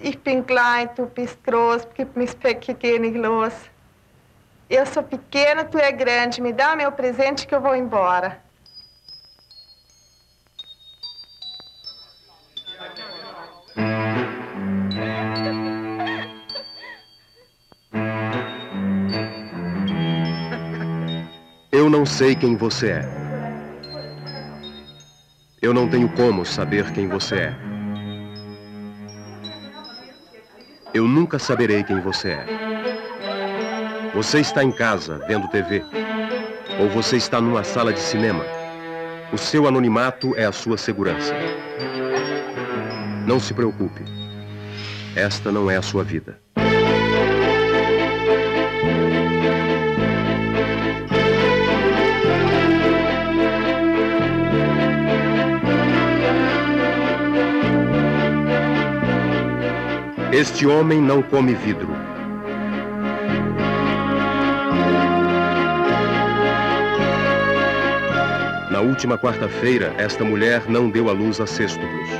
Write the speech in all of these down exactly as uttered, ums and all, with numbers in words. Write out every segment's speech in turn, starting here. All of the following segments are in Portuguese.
Ich bin klein, du bist groß, gib mich pequeno los. Eu sou pequena, tu é grande, me dá meu presente que eu vou embora. Eu não sei quem você é. Eu não tenho como saber quem você é. Eu nunca saberei quem você é. Você está em casa, vendo tê vê. Ou você está numa sala de cinema. O seu anonimato é a sua segurança. Não se preocupe. Esta não é a sua vida. Este homem não come vidro. Na última quarta-feira, esta mulher não deu à luz a sextuplos.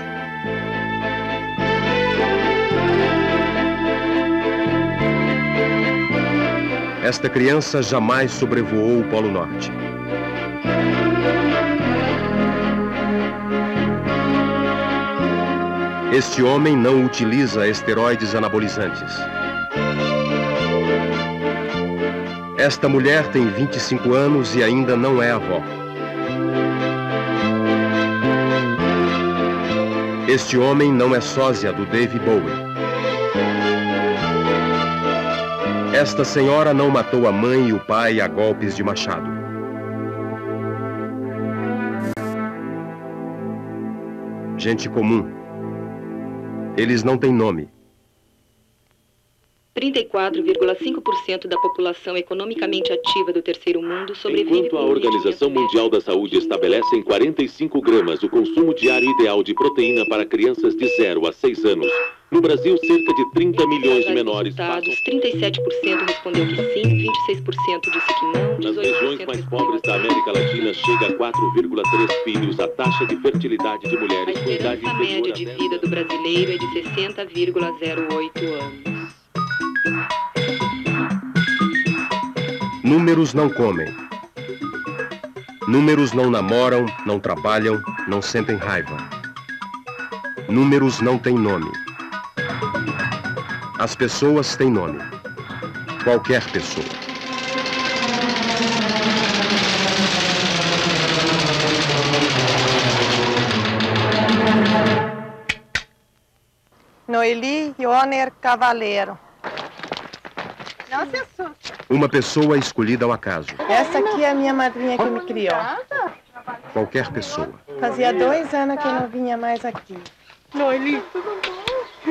Esta criança jamais sobrevoou o Polo Norte. Este homem não utiliza esteroides anabolizantes. Esta mulher tem vinte e cinco anos e ainda não é avó. Este homem não é sósia do David Bowie. Esta senhora não matou a mãe e o pai a golpes de machado. Gente comum. Eles não têm nome. trinta e quatro vírgula cinco por cento da população economicamente ativa do terceiro mundo sobrevive... Enquanto a Organização Mundial da Saúde estabelece em quarenta e cinco gramas o consumo diário ideal de proteína para crianças de zero a seis anos, no Brasil, cerca de trinta milhões de menores passam... trinta e sete por cento respondeu que sim, vinte e seis por cento disse que não... Nas regiões mais pobres da América Latina, chega a quatro vírgula três filhos a taxa de fertilidade de mulheres com idade inferior a... A média de vida do brasileiro é de sessenta vírgula zero oito anos. Números não comem. Números não namoram, não trabalham, não sentem raiva. Números não têm nome. As pessoas têm nome. Qualquer pessoa. Noeli Joner Cavalheiro. Não se assusta. Uma pessoa escolhida ao acaso. Essa aqui é a minha madrinha que me criou. Qualquer pessoa. Fazia dois anos que eu não vinha mais aqui. Noeli, tudo bom?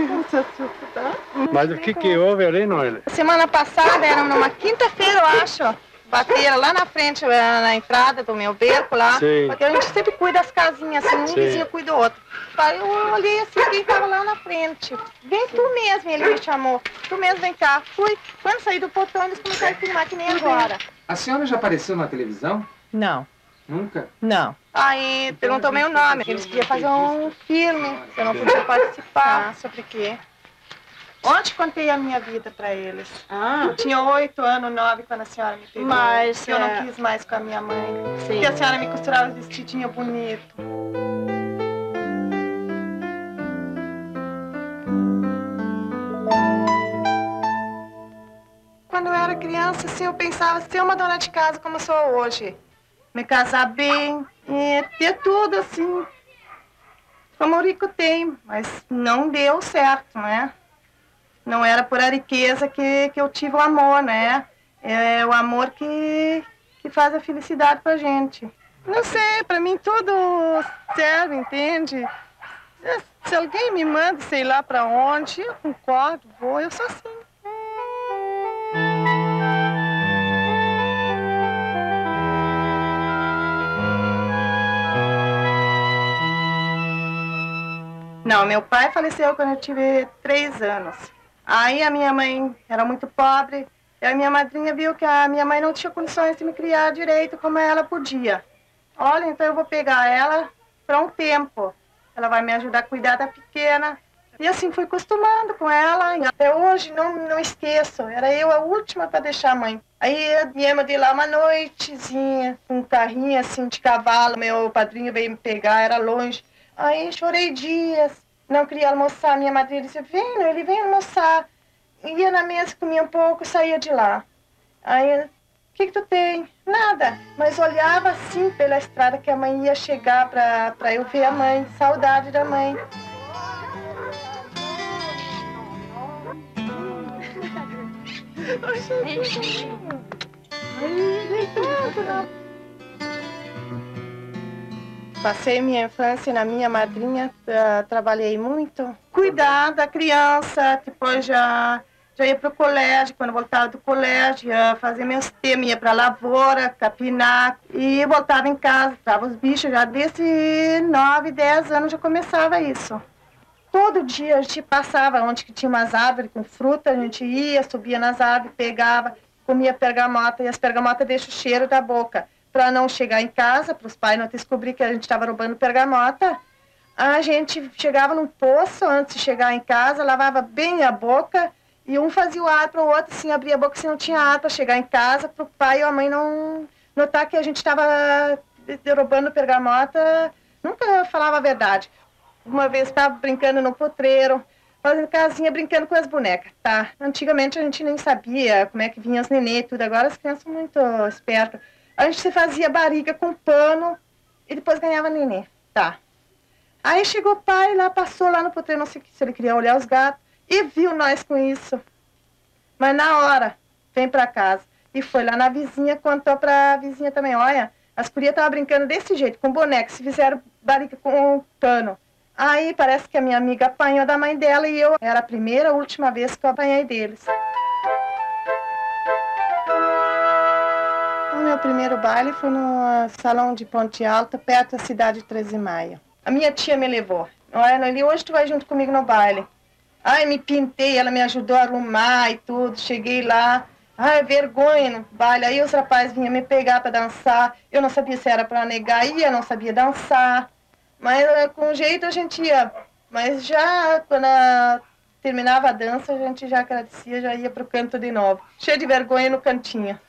Não se assusta, tá? Mas o que que houve ali, Noeli? Semana passada, era numa quinta-feira, eu acho. Bateram lá na frente, na entrada do meu beco lá. Sim. Porque a gente sempre cuida das casinhas, assim, um Sim. vizinho cuida do outro. Eu olhei assim, quem estava lá na frente. Vem tu mesmo, ele me chamou. Tu mesmo, vem cá. Fui. Quando saí do portão, eles começaram a filmar que nem agora. A senhora já apareceu na televisão? Não. Nunca? Não. Aí perguntou meu nome. Eles queriam fazer um filme. Eu não podia participar. Ah, sobre o quê? Ontem contei a minha vida pra eles. Ah. Eu tinha oito anos, nove, quando a senhora me pegou. Mas eu é... não quis mais com a minha mãe. Sim. Porque a senhora me costurava um vestidinho bonito. Quando eu era criança, assim, eu pensava ser uma dona de casa como eu sou hoje. Me casar bem, é, ter tudo assim. Como o rico tem, mas não deu certo, né? Não era por a riqueza que, que eu tive o amor, né? É o amor que, que faz a felicidade pra gente. Não sei, pra mim tudo serve, entende? Se alguém me manda, sei lá pra onde, eu concordo, vou, eu sou assim. Não, meu pai faleceu quando eu tive três anos. Aí a minha mãe era muito pobre, e a minha madrinha viu que a minha mãe não tinha condições de me criar direito como ela podia. Olha, então eu vou pegar ela para um tempo. Ela vai me ajudar a cuidar da pequena, E assim fui acostumando com ela, e até hoje não, não esqueço, era eu a última para deixar a mãe. Aí viemos de lá uma noitezinha, com um carrinho assim de cavalo, meu padrinho veio me pegar, era longe. Aí chorei dias, não queria almoçar, minha madrinha disse, vem, ele vem almoçar. Ia na mesa, comia um pouco e saía de lá. Aí, o que que tu tem? Nada, mas olhava assim pela estrada que a mãe ia chegar pra, pra eu ver a mãe, saudade da mãe. Passei minha infância na minha madrinha, trabalhei muito. Cuidar da criança, depois já, já ia para o colégio, quando voltava do colégio, ia fazer meus temas, ia para a lavoura, capinar. E voltava em casa, tava os bichos, já desde nove, dez anos já começava isso. Todo dia a gente passava onde que tinha umas árvores com fruta, a gente ia, subia nas árvores, pegava, comia pergamota, e as pergamotas deixam o cheiro da boca. Para não chegar em casa, para os pais não descobrir que a gente estava roubando pergamota, a gente chegava num poço antes de chegar em casa, lavava bem a boca, e um fazia o ar para o outro, assim, abria a boca, se assim, não tinha ar para chegar em casa, para o pai ou a mãe não notar que a gente estava roubando pergamota, nunca falava a verdade. Uma vez estava brincando no potreiro, fazendo casinha, brincando com as bonecas, tá? Antigamente a gente nem sabia como é que vinha os nenê e tudo, agora as crianças são muito espertas. A gente se fazia barriga com pano e depois ganhava nenê, tá? Aí chegou o pai lá, passou lá no potreiro, não sei se ele queria olhar os gatos, e viu nós com isso. Mas na hora, vem pra casa. E foi lá na vizinha, contou pra vizinha também, olha, as curias estavam brincando desse jeito, com bonecas, se fizeram barriga com pano. Aí parece que a minha amiga apanhou da mãe dela e eu era a primeira, a última vez que eu apanhei deles. O meu primeiro baile foi no salão de Ponte Alta, perto da cidade de Treze Maia. A minha tia me levou. Olha, Noeli, hoje tu vai junto comigo no baile. Ai, me pintei, ela me ajudou a arrumar e tudo, cheguei lá. Ai, vergonha no baile. Aí os rapazes vinham me pegar para dançar. Eu não sabia se era para negar, e eu não sabia dançar. Mas com jeito a gente ia, mas já quando a... terminava a dança, a gente já agradecia, já ia pro canto de novo. Cheio de vergonha no cantinho.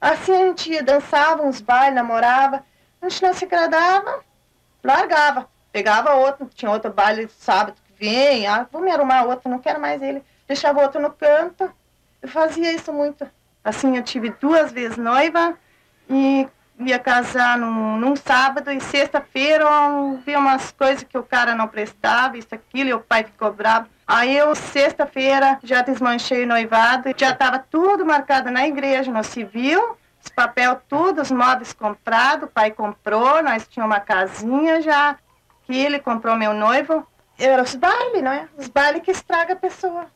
Assim a gente ia, dançava uns bailes, namorava, a gente não se agradava, largava. Pegava outro, tinha outro baile sábado que vem, ah, vou me arrumar outro, não quero mais ele. Deixava outro no canto, eu fazia isso muito. Assim eu tive duas vezes noiva e... ia casar num, num sábado e sexta-feira eu vi umas coisas que o cara não prestava, isso, aquilo, e o pai ficou bravo. Aí eu, sexta-feira, já desmanchei o noivado, já estava tudo marcado na igreja, no civil, os papel tudo, os móveis comprados, o pai comprou, nós tínhamos uma casinha já, que ele comprou, meu noivo. Era os bailes, não é? Os bailes que estraga a pessoa.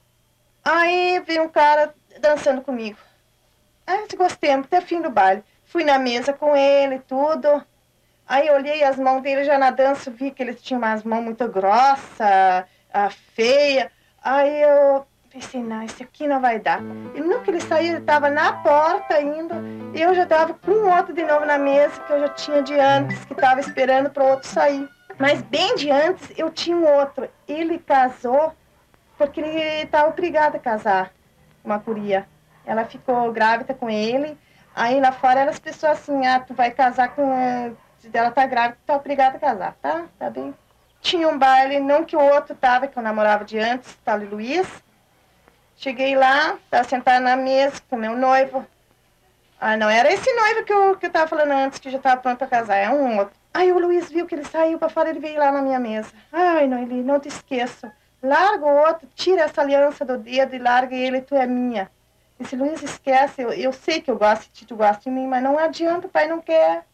Aí vi um cara dançando comigo. Aí gostemos, até fim do baile. Fui na mesa com ele, tudo. Aí olhei as mãos dele já na dança, vi que ele tinha umas mãos muito grossas, feias. Aí eu pensei, não, esse aqui não vai dar. E no que ele saiu, ele estava na porta indo, e eu já estava com um outro de novo na mesa, que eu já tinha de antes, que estava esperando para o outro sair. Mas bem de antes, eu tinha um outro. Ele casou porque ele estava obrigado a casar uma curia. Ela ficou grávida com ele. Aí lá fora eram as pessoas assim, ah, tu vai casar com... ela tá grávida, tu tá obrigada a casar, tá? Tá bem? Tinha um baile, não que o outro tava, que eu namorava de antes, tal Luiz. Cheguei lá, tava sentada na mesa com meu noivo. Ah, não, era esse noivo que eu, que eu tava falando antes, que já tava pronto pra casar, é um outro. Aí o Luiz viu que ele saiu pra fora, ele veio lá na minha mesa. Ai, Noeli, não te esqueço. Larga o outro, tira essa aliança do dedo e larga ele, tu é minha. Disse, Luiz, esquece, eu, eu sei que eu gosto de ti, tu gosta de mim, mas não adianta, o pai não quer.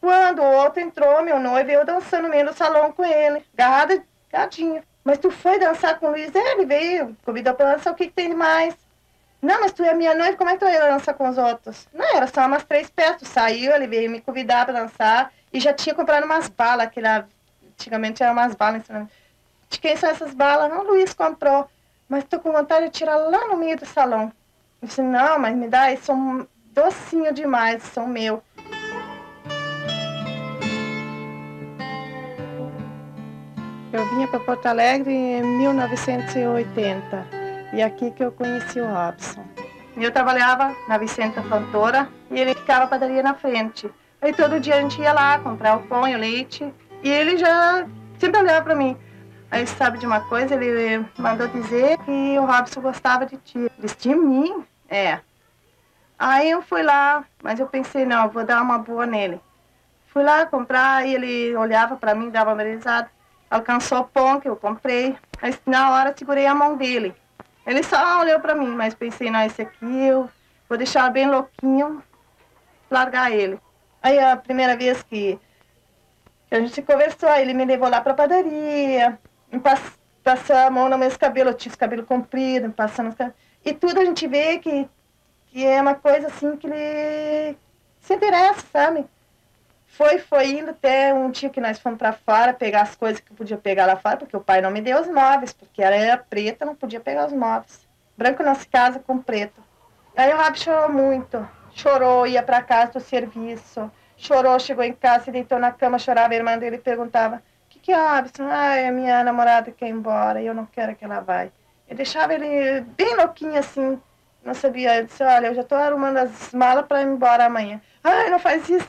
Quando o outro entrou, meu noivo, eu dançando no meio do salão com ele, agarrada, gadinha. Mas tu foi dançar com o Luiz? É, ele veio, convidou pra dançar, o que, que tem de mais? Não, mas tu é minha noiva, como é que tu vai dançar com os outros? Não, era só umas três peças, saiu, ele veio me convidar pra dançar, e já tinha comprado umas balas, que lá, antigamente eram umas balas, de quem são essas balas? Não, o Luiz comprou, mas tô com vontade de tirar lá no meio do salão. Eu disse, não, mas me dá, eles são docinho demais, são meu. Eu vinha para Porto Alegre em mil novecentos e oitenta e aqui que eu conheci o Robson. Eu trabalhava na Vicenta Fontoura e ele ficava a padaria na frente. Aí todo dia a gente ia lá comprar o pão e o leite e ele já sempre olhava para mim. Aí sabe de uma coisa, ele mandou dizer que o Robson gostava de ti. Disse, de mim? É. Aí eu fui lá, mas eu pensei, não, vou dar uma boa nele. Fui lá comprar e ele olhava para mim, dava uma risada. Alcançou o pão que eu comprei, mas na hora segurei a mão dele. Ele só olhou para mim, mas pensei, não, esse aqui eu vou deixar bem louquinho, largar ele. Aí a primeira vez que a gente conversou, ele me levou lá para a padaria, passou a mão no meu cabelo, eu tinha os cabelos compridos, passando os cabelos. E tudo a gente vê que, que é uma coisa assim que ele se interessa, sabe? Foi, foi indo até um dia que nós fomos para fora pegar as coisas que eu podia pegar lá fora, porque o pai não me deu os móveis, porque ela era preta, não podia pegar os móveis. Branco não se casa com preto. Aí o Rabi chorou muito, chorou, ia para casa do serviço, chorou, chegou em casa, se deitou na cama, chorava, a irmã dele perguntava, o que que é, Robson? Ah, é minha namorada que quer ir embora, e eu não quero que ela vá. Eu deixava ele bem louquinho assim, não sabia, eu disse, olha, eu já estou arrumando as malas para ir embora amanhã. Ai, não faz isso,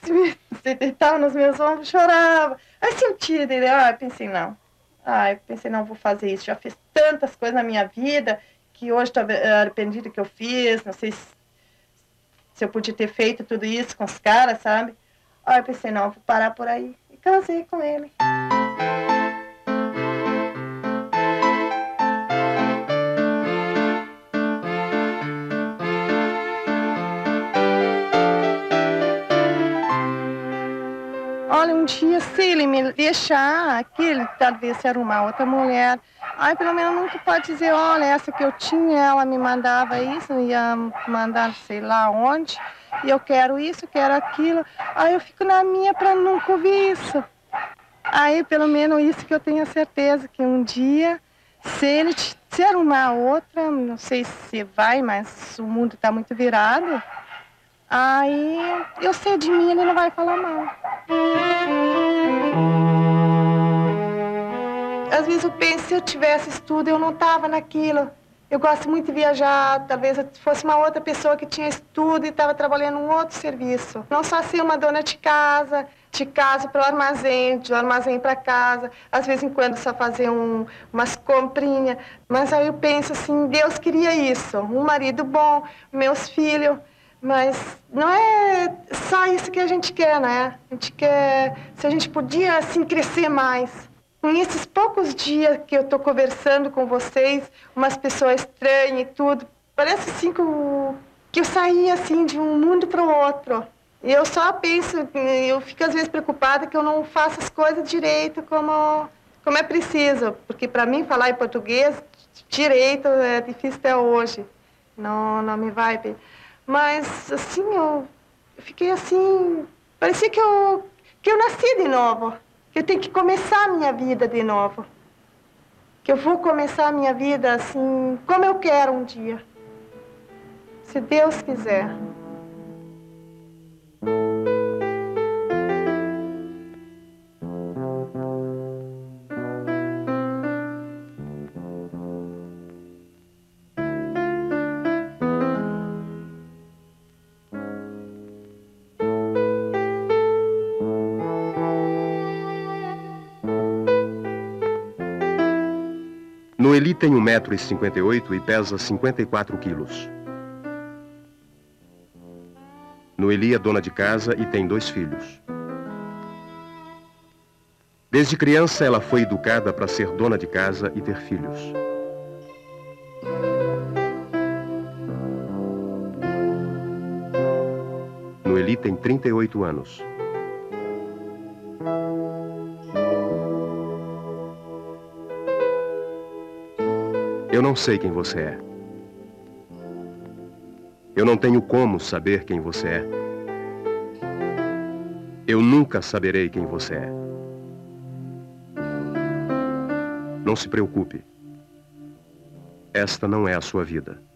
você deitava nos meus ombros, chorava. Aí senti dele, ah, eu pensei, não. Ah, eu pensei, não vou fazer isso, já fiz tantas coisas na minha vida, que hoje estou arrependido que eu fiz, não sei se, se eu podia ter feito tudo isso com os caras, sabe? Aí eu pensei, não, vou parar por aí. E casei com ele. Olha, um dia, se ele me deixar, aquele talvez se arrumar outra mulher, aí pelo menos nunca pode dizer, olha, essa que eu tinha, ela me mandava isso, ia mandar sei lá onde, e eu quero isso, quero aquilo, aí eu fico na minha para nunca ouvir isso. Aí pelo menos isso que eu tenho a certeza, que um dia, se ele se arrumar outra, não sei se vai, mas o mundo está muito virado, aí eu sei de mim, ele não vai falar mal. Às vezes eu penso, se eu tivesse estudo, eu não estava naquilo. Eu gosto muito de viajar, talvez eu fosse uma outra pessoa que tinha estudo e estava trabalhando um outro serviço. Não só ser uma dona de casa, de casa para o armazém, de armazém para casa, às vezes em quando só fazer um, umas comprinhas. Mas aí eu penso assim, Deus queria isso, um marido bom, meus filhos. Mas não é só isso que a gente quer, né? A gente quer, se a gente podia, assim, crescer mais. Nesses poucos dias que eu estou conversando com vocês, umas pessoas estranhas e tudo, parece assim que eu, que eu saí, assim, de um mundo para o outro. E eu só penso, eu fico às vezes preocupada que eu não faço as coisas direito como, como é preciso. Porque para mim falar em português direito é difícil até hoje. Não, não me vai bem. Mas, assim, eu fiquei assim, parecia que eu, que eu nasci de novo, que eu tenho que começar a minha vida de novo, que eu vou começar a minha vida assim, como eu quero um dia, se Deus quiser. Noeli tem um metro e cinquenta e oito e pesa cinquenta e quatro quilos. Noeli é dona de casa e tem dois filhos. Desde criança ela foi educada para ser dona de casa e ter filhos. Noeli tem trinta e oito anos. Eu não sei quem você é. Eu não tenho como saber quem você é. Eu nunca saberei quem você é. Não se preocupe. Esta não é a sua vida.